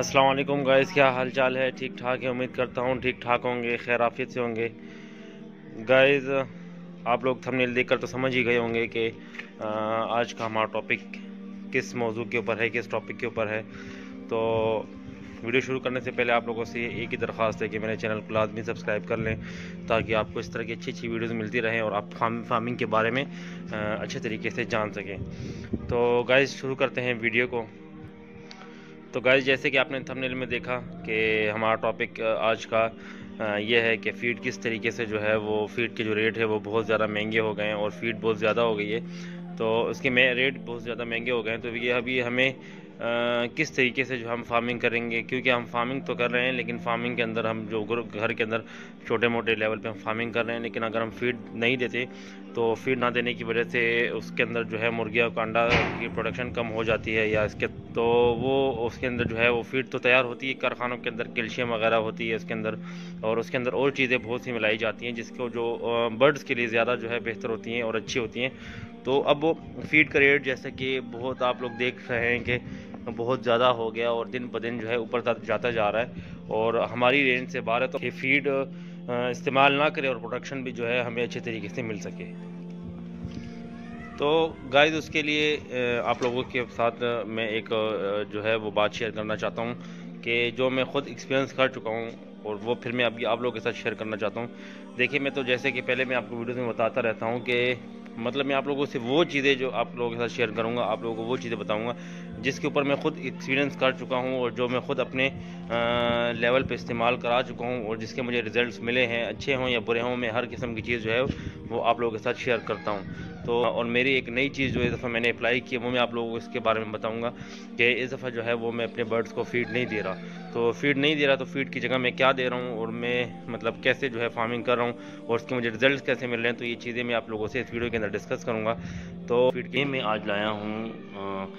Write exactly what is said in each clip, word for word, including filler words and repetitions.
अस्सलाम वालेकुम गाइस, क्या हाल चाल है? ठीक ठाक है, उम्मीद करता हूँ ठीक ठाक होंगे, खैराफियत से होंगे। गाइस आप लोग थंबनेल देखकर तो समझ ही गए होंगे कि आज का हमारा टॉपिक किस मौजू के ऊपर है, किस टॉपिक के ऊपर है। तो वीडियो शुरू करने से पहले आप लोगों से एक ही दरख्वास्त है कि मेरे चैनल को लाजमी सब्सक्राइब कर लें ताकि आपको इस तरह की अच्छी अच्छी वीडियोस मिलती रहें और आप फार्म फार्मिंग के बारे में अच्छे तरीके से जान सकें। तो गाइस शुरू करते हैं वीडियो को। तो गाइस जैसे कि आपने थंबनेल में देखा कि हमारा टॉपिक आज का ये है कि फ़ीड किस तरीके से जो है वो फ़ीड के जो रेट है वो बहुत ज़्यादा महंगे हो गए हैं और फ़ीड बहुत ज़्यादा हो गई है, तो उसके में रेट बहुत ज़्यादा महंगे हो गए हैं। तो ये अभी हमें आ, किस तरीके से जो हम फार्मिंग करेंगे, क्योंकि हम फार्मिंग तो कर रहे हैं लेकिन फार्मिंग के अंदर हम जो घर के अंदर छोटे मोटे लेवल पे हम फार्मिंग कर रहे हैं, लेकिन अगर हम फीड नहीं देते तो फीड ना देने की वजह से उसके अंदर जो है मुर्गियाँ का अंडा की प्रोडक्शन कम हो जाती है या इसके तो वो उसके अंदर जो है वो फीड तो तैयार होती है, कारखानों के अंदर कैल्शियम वगैरह होती है उसके अंदर, और उसके अंदर और चीज़ें बहुत सी मिलाई जाती हैं जिसको जो बर्ड्स के लिए ज़्यादा जो है बेहतर होती हैं और अच्छी होती हैं। तो अब वो फीड का रेट जैसा कि बहुत आप लोग देख रहे हैं कि बहुत ज़्यादा हो गया और दिन ब दिन जो है ऊपर जाता जा रहा है और हमारी रेंज से बाहर है। तो ये फीड इस्तेमाल ना करें और प्रोडक्शन भी जो है हमें अच्छे तरीके से मिल सके। तो गाइस उसके लिए आप लोगों के साथ मैं एक जो है वो बात शेयर करना चाहता हूँ कि जो मैं ख़ुद एक्सपीरियंस कर चुका हूँ और वो फिर मैं अभी आप लोगों के साथ शेयर करना चाहता हूँ। देखिए मैं तो जैसे कि पहले मैं आपको वीडियोस में बताता रहता हूँ कि मतलब मैं आप लोगों से वो चीज़ें जो आप लोगों के साथ शेयर करूँगा, आप लोगों को वो चीज़ें बताऊँगा जिसके ऊपर मैं ख़ुद एक्सपीरियंस कर चुका हूँ और जो मैं ख़ुद अपने लेवल पे इस्तेमाल करा चुका हूँ और जिसके मुझे रिज़ल्ट मिले हैं, अच्छे हों या बुरे हों, मैं हर किस्म की चीज़ जो है वो आप लोगों के साथ शेयर करता हूँ। तो और मेरी एक नई चीज़ जो इस दफ़ा मैंने अप्लाई की वो मैं आप लोगों को इसके बारे में बताऊंगा कि इस दफ़ा जो है वो मैं अपने बर्ड्स को फ़ीड नहीं दे रहा। तो फ़ीड नहीं दे रहा तो फ़ीड की जगह मैं क्या दे रहा हूँ और मैं मतलब कैसे जो है फार्मिंग कर रहा हूँ और उसके मुझे रिजल्ट कैसे मिल रहे हैं, तो ये चीज़ें मैं आप लोगों से इस वीडियो के अंदर डिस्कस करूँगा। तो फीड के मैं आज लाया हूँ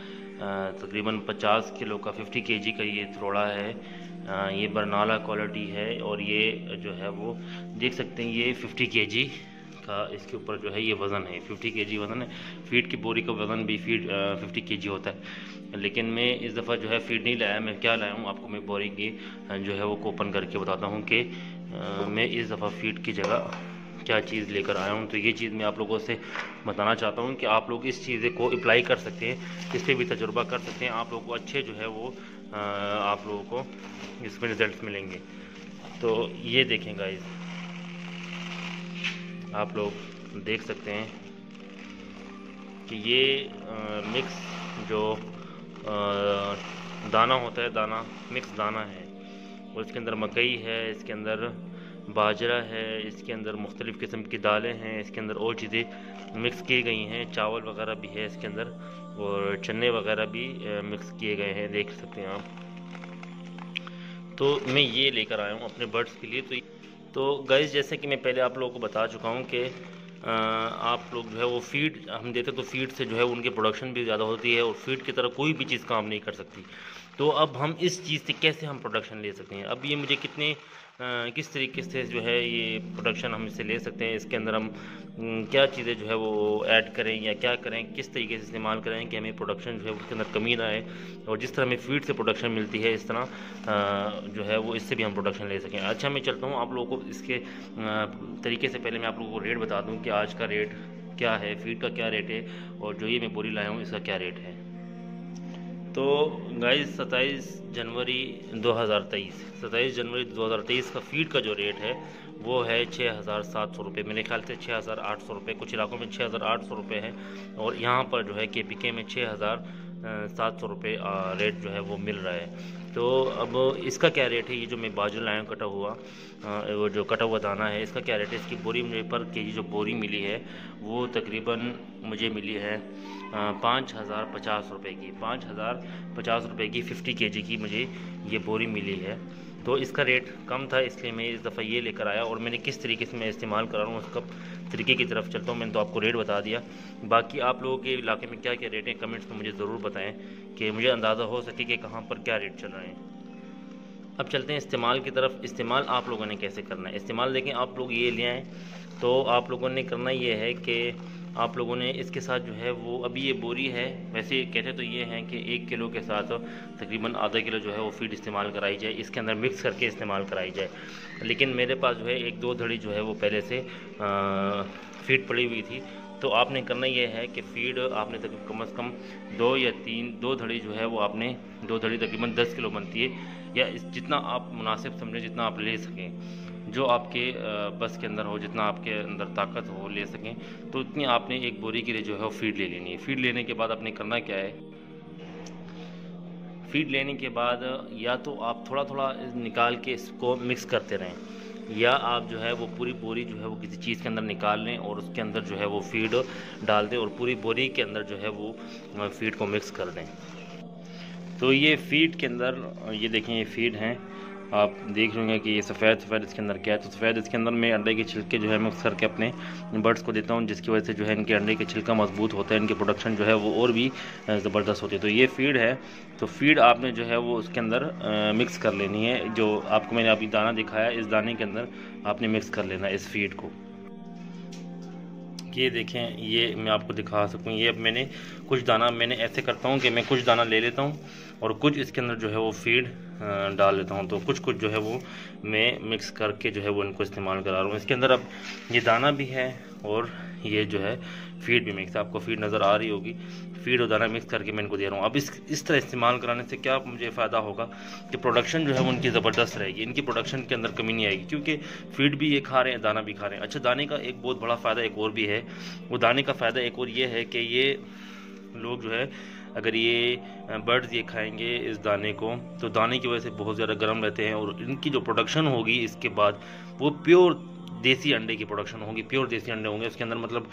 तकरीबन पचास किलो का, फिफ्टी के जी का ये थोड़ा है, ये बरनाला क्वालिटी है और ये जो है वो देख सकते हैं ये फिफ्टी के जी का इसके ऊपर जो है ये वज़न है, पचास केजी वज़न है। फीड की बोरी का वज़न भी फीड पचास केजी होता है, लेकिन मैं इस दफ़ा जो है फीड नहीं लाया। मैं क्या लाया हूँ आपको मैं बोरी की जो है वो ओपन करके बताता हूँ कि मैं इस दफ़ा फीड की जगह क्या चीज़ लेकर आया हूँ। तो ये चीज़ मैं आप लोगों से बताना चाहता हूँ कि आप लोग इस चीज़ को अप्लाई कर सकते हैं, इस पर भी तजुर्बा कर सकते हैं, आप लोगों को अच्छे जो है वो आप लोगों को इसमें रिज़ल्ट मिलेंगे। तो ये देखें गाइस, आप लोग देख सकते हैं कि ये आ, मिक्स जो आ, दाना होता है, दाना मिक्स दाना है और इसके अंदर मकई है, इसके अंदर बाजरा है, इसके अंदर मुख्तलिफ़ किस्म की दालें हैं, इसके अंदर और चीज़ें मिक्स की गई हैं, चावल वगैरह भी है इसके अंदर और चने वगैरह भी मिक्स किए गए हैं, देख सकते हैं आप। तो मैं ये लेकर आया हूँ अपने बर्ड्स के लिए। तो तो गाइस जैसे कि मैं पहले आप लोगों को बता चुका हूँ कि आप लोग जो है वो फीड हम देते तो फीड से जो है उनकी प्रोडक्शन भी ज़्यादा होती है और फीड की तरह कोई भी चीज़ काम नहीं कर सकती। तो अब हम इस चीज़ से कैसे हम प्रोडक्शन ले सकते हैं, अब ये मुझे कितने आ, किस तरीके से जो है ये प्रोडक्शन हम इससे ले सकते हैं, इसके अंदर हम क्या चीज़ें जो है वो ऐड करें या क्या करें, किस तरीके से इस्तेमाल करें कि हमें प्रोडक्शन जो है उसके अंदर कमी ना आए। और जिस तरह हमें फीड से प्रोडक्शन मिलती है इस तरह आ, जो है वो इससे भी हम प्रोडक्शन ले सकें। अच्छा मैं चलता हूँ आप लोगों को इसके आ, तरीके से पहले मैं आप लोगों को रेट बता दूँ कि आज का रेट क्या है, फीड का क्या रेट है और जो ये मैं बोरी लाया हूँ इसका क्या रेट है। तो गाइस सत्ताईस जनवरी दो हज़ार तेईस सत्ताईस जनवरी दो हज़ार तेईस का फीड का जो रेट है वो है छः हज़ार सात सौ रुपये, मेरे ख्याल से छः हज़ार आठ सौ रुपये, कुछ इलाकों में छः हज़ार आठ सौ रुपये है और यहाँ पर जो है के पी के में छः हज़ार सात सौ रुपये रेट जो है वो मिल रहा है। तो अब इसका क्या रेट है, ये जो मैं बाजू लाया हूँ कटा हुआ आ, वो जो कटा हुआ दाना है इसका क्या रेट है। इसकी बोरी मुझे पर के जी जो बोरी मिली है वो तकरीबन मुझे मिली है पाँच हज़ार पचास रुपये की पाँच हज़ार पचास रुपये की फिफ्टी केजी की मुझे ये बोरी मिली है। तो इसका रेट कम था इसलिए मैं इस दफ़ा ये लेकर आया और मैंने किस तरीके से मैं इस्तेमाल कर रहा हूँ उसका तरीके की तरफ चलता हूँ। मैंने तो आपको रेट बता दिया, बाकी आप लोगों के इलाके में क्या क्या रेट हैं कमेंट्स में मुझे ज़रूर बताएं कि मुझे अंदाज़ा हो सके कि कहाँ पर क्या रेट चल रहे हैं। अब चलते हैं इस्तेमाल की तरफ। इस्तेमाल आप लोगों ने कैसे करना है, इस्तेमाल देखें आप लोग ये ले आएँ। तो आप लोगों ने करना ये है कि आप लोगों ने इसके साथ जो है वो अभी ये बोरी है, वैसे कहते तो ये हैं कि एक किलो के साथ तकरीबन आधा किलो जो है वो फीड इस्तेमाल कराई जाए, इसके अंदर मिक्स करके इस्तेमाल कराई जाए। लेकिन मेरे पास जो है एक दो धड़ी जो है वो पहले से फीड पड़ी हुई थी, तो आपने करना यह है कि फ़ीड आपने तक कम से कम दो या तीन दो धड़ी जो है वो आपने दो धड़ी तकरीबन दस किलो बनती है, या जितना आप मुनासिब समझें जितना आप ले सकें, जो आपके बस के अंदर हो, जितना आपके अंदर ताकत हो ले सकें, तो उतनी आपने एक बोरी के लिए जो है वो फीड ले लेनी है। फीड लेने के बाद आपने करना क्या है, फीड लेने के बाद या तो आप थोड़ा थोड़ा निकाल के इसको मिक्स करते रहें, या आप जो है वो पूरी बोरी जो है वो किसी चीज़ के अंदर निकाल लें और उसके अंदर जो है वो फीड डाल दें और पूरी बोरी के अंदर जो है वो फीड को मिक्स कर दें। तो ये फीड के अंदर ये देखें, ये फीड हैं, आप देख लेंगे कि ये सफ़ेद सफ़ेद इसके अंदर क्या है। तो सफ़ेद इसके अंदर मैं अंडे के छिलके जो है मिक्स करके अपने बर्ड्स को देता हूँ, जिसकी वजह से जो है इनके अंडे के छिलका मजबूत होता है, इनकी प्रोडक्शन जो है वो और भी ज़बरदस्त होती है। तो ये फीड है, तो फीड आपने जो है वो उसके अंदर मिक्स कर लेनी है, जो आपको मैंने अभी दाना दिखाया इस दाने के अंदर आपने मिक्स कर लेना इस फीड को। ये देखें, ये मैं आपको दिखा सकूँ, ये अब मैंने कुछ दाना मैंने ऐसे करता हूँ कि मैं कुछ दाना ले लेता हूँ और कुछ इसके अंदर जो है वो फीड डाल लेता हूँ, तो कुछ कुछ जो है वो मैं मिक्स करके जो है वो इनको इस्तेमाल करा रहा हूँ। इसके अंदर अब ये दाना भी है और ये जो है फीड भी मिक्स, आपको फीड नज़र आ रही होगी, फीड और दाना मिक्स करके मैं इनको दे रहा हूँ। अब इस इस तरह इस्तेमाल कराने से क्या मुझे फ़ायदा होगा कि प्रोडक्शन जो है वो उनकी ज़बरदस्त रहेगी, इनकी प्रोडक्शन के अंदर कमी नहीं आएगी, क्योंकि फीड भी ये खा रहे हैं, दाना भी खा रहे हैं। अच्छा, दाने का एक बहुत बड़ा फ़ायदा एक और भी है, वो दाने का फ़ायदा एक और ये है कि ये लोग जो है अगर ये बर्ड्स ये खाएंगे इस दाने को, तो दाने की वजह से बहुत ज़्यादा गर्म रहते हैं और इनकी जो प्रोडक्शन होगी इसके बाद वो प्योर देसी अंडे की प्रोडक्शन होगी, प्योर देसी अंडे होंगे उसके अंदर। मतलब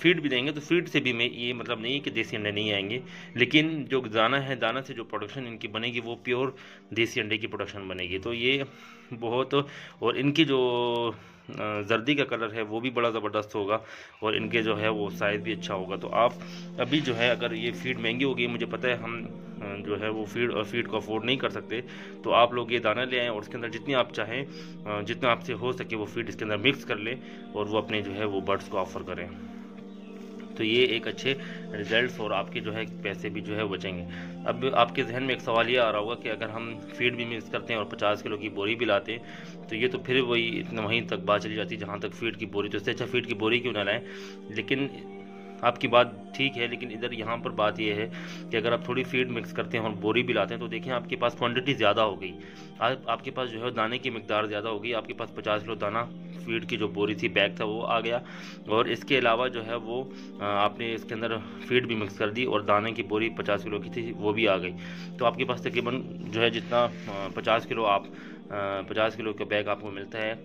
फीड भी देंगे तो फीड से भी मैं ये मतलब नहीं कि देसी अंडे नहीं आएंगे, लेकिन जो दाना है, दाना से जो प्रोडक्शन इनकी बनेगी वो प्योर देसी अंडे की प्रोडक्शन बनेगी। तो ये बहुत, और इनकी जो जर्दी का कलर है वो भी बड़ा ज़बरदस्त होगा और इनके जो है वो साइज़ भी अच्छा होगा। तो आप अभी जो है, अगर ये फीड महंगी होगी, मुझे पता है हम जो है वो फीड फीड को अफोर्ड नहीं कर सकते, तो आप लोग ये दाना ले आएँ और उसके अंदर जितनी आप चाहें, जितना आपसे हो सके वो फीड इसके अंदर मिक्स कर लें और वो अपने जो है वो बर्ड्स को ऑफ़र करें। तो ये एक अच्छे रिजल्ट्स और आपके जो है पैसे भी जो है बचेंगे। अब आपके जहन में एक सवाल ये आ रहा होगा कि अगर हम फीड भी मिक्स करते हैं और पचास किलो की बोरी भी लाते हैं, तो ये तो फिर वही इतना वहीं तक बात चली जाती है जहाँ तक फीड की बोरी, तो इससे अच्छा फीड की बोरी क्यों ना लाएं। लेकिन आपकी बात ठीक है, लेकिन इधर यहाँ पर बात यह है कि अगर आप थोड़ी फीड मिक्स करते हैं और बोरी भी लाते हैं, तो देखें आपके पास क्वांटिटी ज़्यादा हो गई, आप आपके पास जो है दाने की मिकदार ज़्यादा हो गई। आपके पास पचास किलो दाना फीड की जो बोरी थी, बैग था, वो आ गया और इसके अलावा जो है वो आपने इसके अंदर फीड भी मिक्स कर दी और दाने की बोरी पचास किलो की थी वो भी आ गई। तो आपके पास तकरीबन जो है जितना पचास किलो आप पचास किलो का बैग आपको मिलता है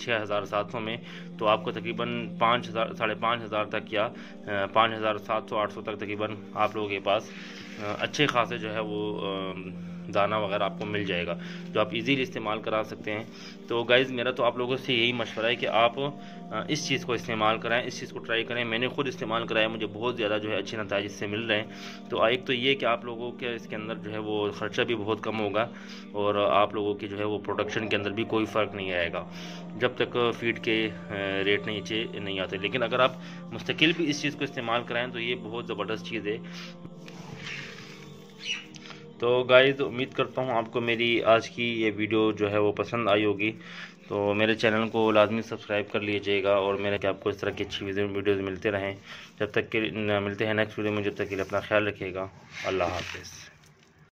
छः हज़ार सात सौ में, तो आपको तकरीबन पाँच हज़ार साढ़े पाँच हज़ार तक या पाँच हज़ार सात सौ आठ सौ तक तकरीबन आप लोगों के पास अच्छे खासे जो है वो दाना वगैरह आपको मिल जाएगा, जो आप इजीली इस्तेमाल करा सकते हैं। तो गाइज़, मेरा तो आप लोगों से यही मशवरा है कि आप इस चीज़ को इस्तेमाल कराएं, इस चीज़ को ट्राई करें। मैंने खुद इस्तेमाल कराया, मुझे बहुत ज़्यादा जो है अच्छे नताइज इससे मिल रहे हैं। तो एक तो ये कि आप लोगों के इसके अंदर जो है वो ख़र्चा भी बहुत कम होगा और आप लोगों की जो है वो प्रोडक्शन के अंदर भी कोई फ़र्क नहीं आएगा, जब तक फीड के रेट नीचे नहीं आते। लेकिन अगर आप मुस्तकिल भी इस चीज़ को इस्तेमाल कराएँ तो ये बहुत ज़बरदस्त चीज़ है। तो गाइज़, उम्मीद करता हूँ आपको मेरी आज की ये वीडियो जो है वो पसंद आई होगी। तो मेरे चैनल को लाजमी सब्सक्राइब कर लीजिएगा और मेरे कि आपको इस तरह की अच्छी वीडियोज़ मिलते रहें। जब तक के मिलते हैं नेक्स्ट वीडियो में, जब तक के लिए अपना ख्याल रखिएगा। अल्लाह हाफ़िज़।